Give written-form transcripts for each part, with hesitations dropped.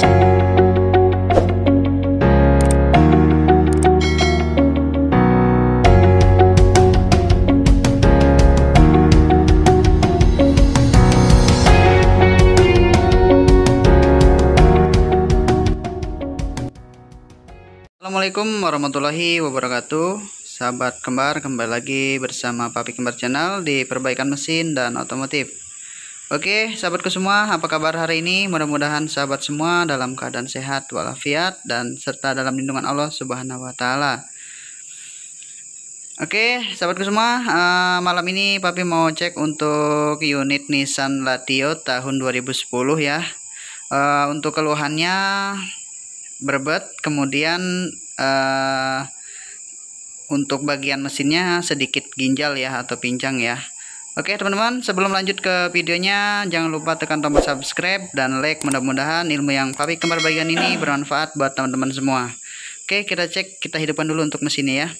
Assalamualaikum warahmatullahi wabarakatuh. Sahabat kembar, kembali lagi bersama Papi Kembar Channel di perbaikan mesin dan otomotif. Oke sahabatku semua, apa kabar hari ini? Mudah-mudahan sahabat semua dalam keadaan sehat walafiat dan serta dalam lindungan Allah Subhanahu wa ta'ala. Oke sahabatku semua, malam ini Papi mau cek untuk unit Nissan Latio tahun 2010 ya. Untuk keluhannya berbet, kemudian untuk bagian mesinnya sedikit ginjal ya atau pincang ya. Oke teman-teman, sebelum lanjut ke videonya jangan lupa tekan tombol subscribe dan like. Mudah-mudahan ilmu yang Papi Kembar bagian ini bermanfaat buat teman-teman semua. Oke kita cek, kita hidupkan dulu untuk mesinnya ya.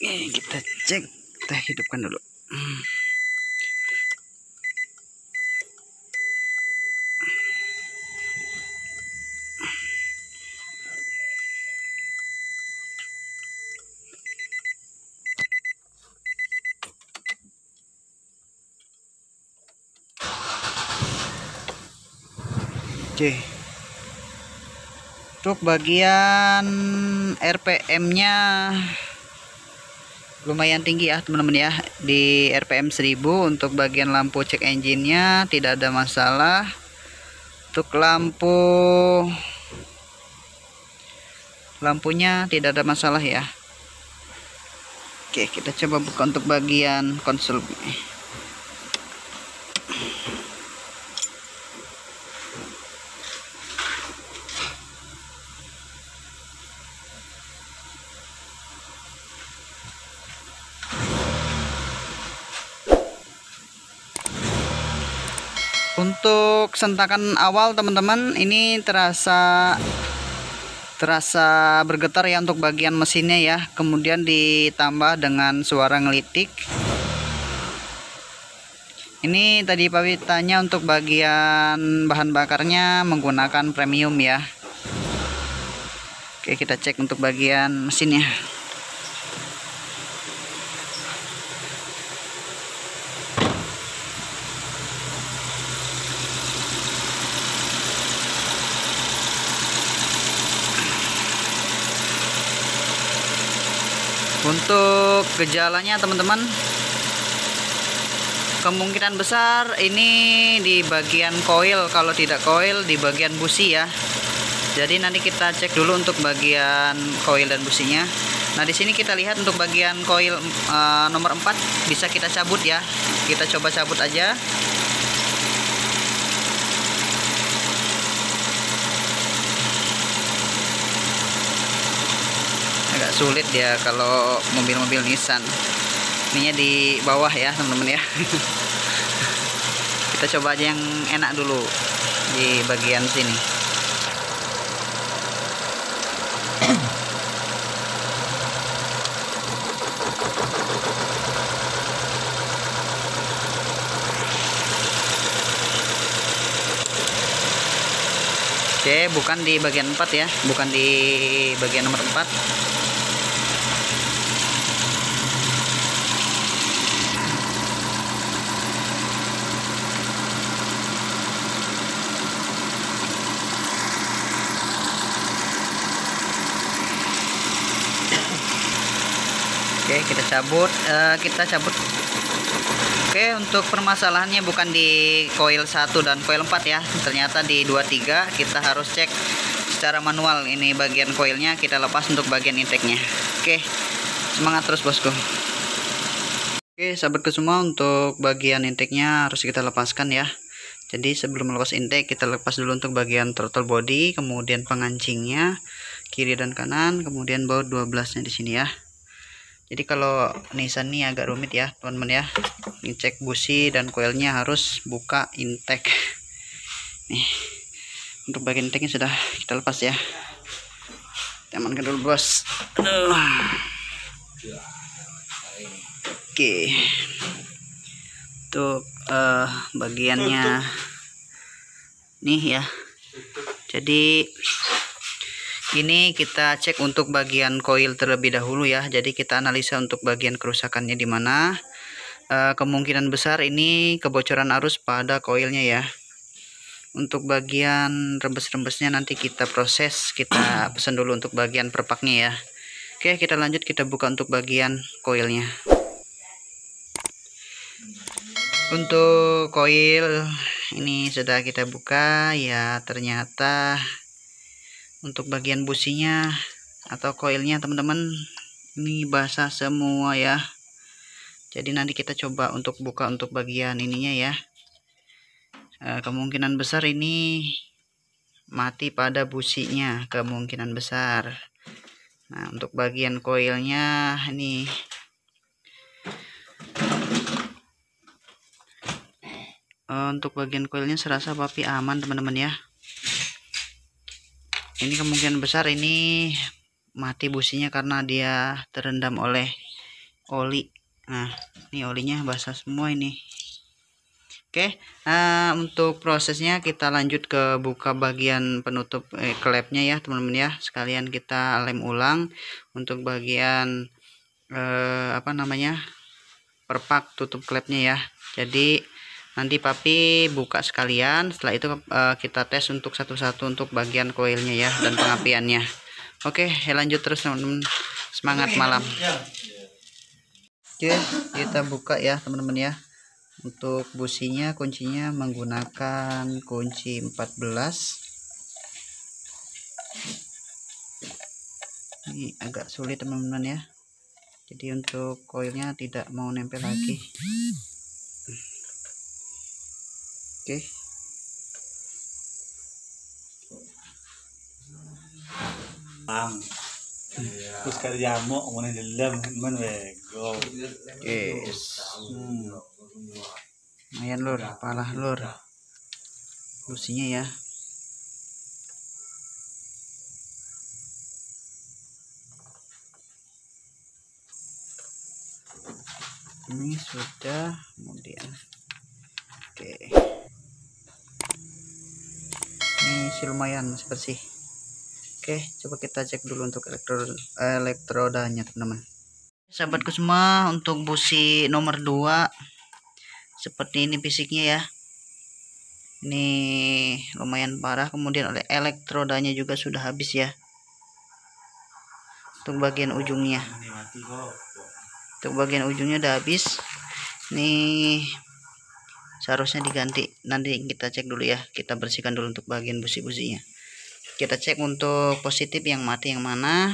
Oke, kita cek, kita hidupkan dulu. Oke. Untuk bagian RPM-nya lumayan tinggi ya teman-teman ya, di RPM 1000. Untuk bagian lampu cek engine-nya tidak ada masalah. Untuk lampunya tidak ada masalah ya. Oke kita coba buka untuk bagian konsol. Untuk sentakan awal teman-teman ini terasa bergetar ya untuk bagian mesinnya ya. Kemudian ditambah dengan suara ngelitik. Ini tadi Papi tanya untuk bagian bahan bakarnya menggunakan premium ya. Oke kita cek untuk bagian mesinnya. Untuk gejalanya teman-teman, kemungkinan besar ini di bagian koil, kalau tidak koil di bagian busi ya. Jadi nanti kita cek dulu untuk bagian koil dan businya. Nah di sini kita lihat untuk bagian koil nomor 4 bisa kita cabut ya. Kita coba cabut aja. Agak sulit ya kalau mobil-mobil Nissan ininya di bawah ya teman-teman ya. Kita coba aja yang enak dulu di bagian sini. Oke bukan di bagian 4 ya, bukan di bagian nomor 4. Oke kita cabut, Oke untuk permasalahannya bukan di coil 1 dan coil 4 ya, ternyata di 2-3. Kita harus cek secara manual ini bagian coilnya, kita lepas untuk bagian intake-nya. Oke semangat terus bosku. Oke sahabatku semua, untuk bagian intake-nya harus kita lepaskan ya. Jadi sebelum lepas intake kita lepas dulu untuk bagian throttle body, kemudian pengancingnya kiri dan kanan, kemudian baut 12-nya di sini ya. Jadi kalau Nissan ini agak rumit ya teman-teman ya. Ngecek busi dan koilnya harus buka intake. Nih, untuk bagian intake-nya sudah kita lepas ya. Diamankan dulu, bos. Aduh. Oke. Untuk bagiannya nih ya. Jadi ini kita cek untuk bagian koil terlebih dahulu ya. Jadi kita analisa untuk bagian kerusakannya di mana. Kemungkinan besar ini kebocoran arus pada koilnya ya. Untuk bagian rembes-rembesnya nanti kita proses, kita pesen dulu untuk bagian perpaknya ya. Oke, kita lanjut, kita buka untuk bagian koilnya. Untuk koil ini sudah kita buka ya, ternyata untuk bagian businya atau koilnya teman-teman ini basah semua ya. Jadi nanti kita coba untuk buka untuk bagian ininya ya. Kemungkinan besar ini mati pada businya, kemungkinan besar. Nah, untuk bagian koilnya ini untuk bagian koilnya serasa Papi aman teman-teman ya. Ini kemungkinan besar ini mati businya karena dia terendam oleh oli. Nah, ini olinya basah semua ini. Oke, untuk prosesnya kita lanjut ke buka bagian penutup klepnya ya teman-teman ya. Sekalian kita lem ulang untuk bagian perpak tutup klepnya ya. Jadi nanti Papi buka sekalian, setelah itu kita tes untuk satu-satu untuk bagian koilnya ya dan pengapiannya. Oke, lanjut terus teman-teman, semangat malam. Oke, kita buka ya teman-teman ya. Untuk businya, kuncinya menggunakan kunci 14. Ini agak sulit teman-teman ya. Jadi untuk koilnya tidak mau nempel lagi. Oke. Pam. Terus kerja mau mana dalam teman bego. Yes. Lumayan lur, apalah lur. Businya ya. Ini sudah kemudian. Oke. Ini lumayan masih bersih. Oke, coba kita cek dulu untuk elektrodanya teman-teman. Sahabatku semua, untuk busi nomor 2 seperti ini fisiknya ya. Ini lumayan parah, kemudian oleh elektrodanya juga sudah habis ya. Untuk bagian ujungnya. Untuk bagian ujungnya udah habis. Nih seharusnya diganti, nanti kita cek dulu ya, kita bersihkan dulu untuk bagian busi-businya, kita cek untuk positif yang mati yang mana,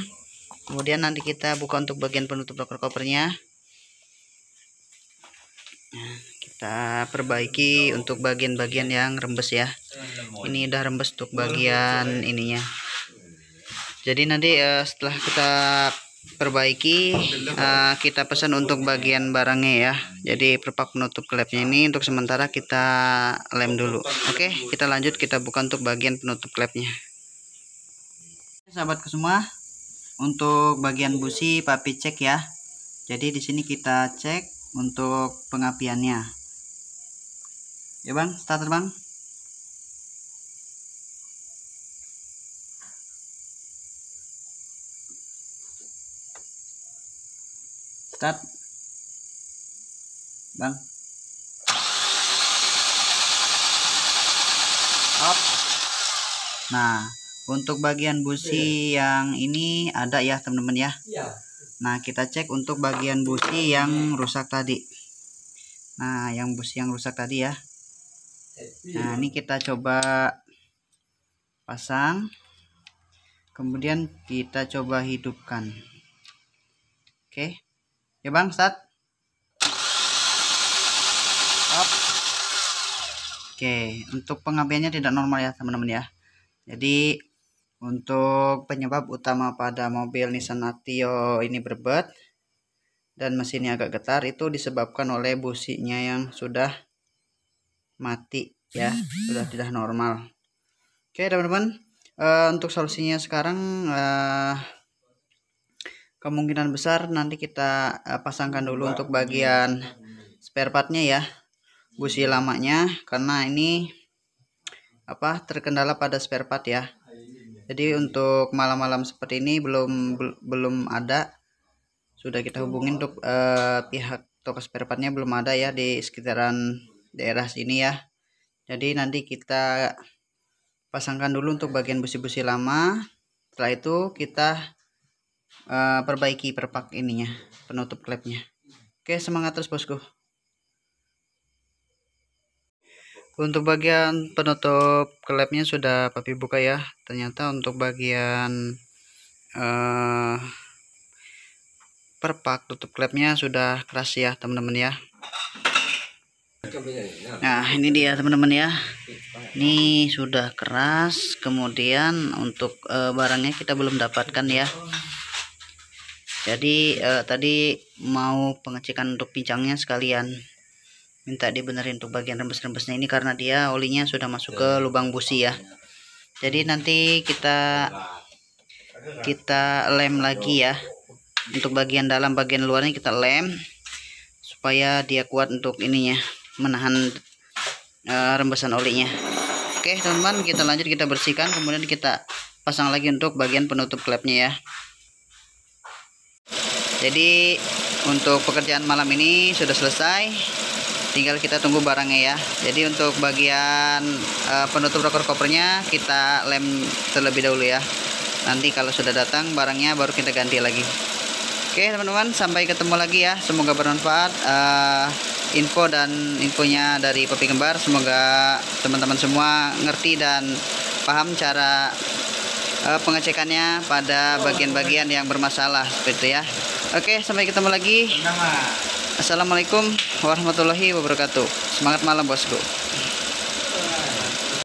kemudian nanti kita buka untuk bagian penutup koper-kopernya. Nah, kita perbaiki untuk bagian-bagian yang rembes ya. Ini udah rembes untuk bagian ininya, jadi nanti setelah kita perbaiki, kita pesan untuk bagian barangnya ya. Jadi perpak penutup klepnya ini untuk sementara kita lem dulu. Oke, kita lanjut, kita buka untuk bagian penutup klepnya. Sahabatku semua, untuk bagian busi Papi cek ya. Jadi di sini kita cek untuk pengapiannya ya bang, starter bang. Start bang, up. Nah, untuk bagian busi yang ini ada ya teman-teman ya. Nah, kita cek untuk bagian busi yang rusak tadi. Nah, yang busi yang rusak tadi ya. Nah, ini kita coba pasang, kemudian kita coba hidupkan. Oke ya bang, start. Up. Oke, untuk pengapiannya tidak normal ya teman-teman ya. Jadi untuk penyebab utama pada mobil Nissan Latio ini berbet dan mesinnya agak getar itu disebabkan oleh businya yang sudah mati ya, sudah tidak normal. Oke teman-teman, Untuk solusinya sekarang kemungkinan besar nanti kita pasangkan dulu untuk bagian spare partnya ya, busi lamanya, karena ini terkendala pada spare part ya. Jadi untuk malam-malam seperti ini belum ada. Sudah kita hubungin untuk pihak toko spare partnya, belum ada ya di sekitaran daerah sini ya. Jadi nanti kita pasangkan dulu untuk bagian busi-busi lama. Setelah itu kita perbaiki perpak ininya, penutup klepnya. Oke, semangat terus bosku. Untuk bagian penutup klepnya sudah Papi buka ya. Ternyata untuk bagian perpak tutup klepnya sudah keras ya teman-teman ya. Nah ini dia teman-teman ya, ini sudah keras. Kemudian untuk barangnya kita belum dapatkan ya. Jadi tadi mau pengecekan untuk pincangnya, sekalian minta dibenerin untuk bagian rembes-rembesnya ini, karena dia olinya sudah masuk ke lubang busi ya. Jadi nanti kita lem lagi ya. Untuk bagian dalam, bagian luarnya kita lem supaya dia kuat untuk ininya, menahan rembesan olinya. Oke teman-teman, kita lanjut, kita bersihkan, kemudian kita pasang lagi untuk bagian penutup klepnya ya. Jadi untuk pekerjaan malam ini sudah selesai, tinggal kita tunggu barangnya ya. Jadi untuk bagian penutup rocker kopernya kita lem terlebih dahulu ya. Nanti kalau sudah datang barangnya baru kita ganti lagi. Oke teman-teman, sampai ketemu lagi ya. Semoga bermanfaat info dan infonya dari Papi Kembar. Semoga teman-teman semua ngerti dan paham cara pengecekannya pada bagian-bagian yang bermasalah seperti itu ya. Oke, sampai ketemu lagi. Assalamualaikum warahmatullahi wabarakatuh. Semangat malam bosku.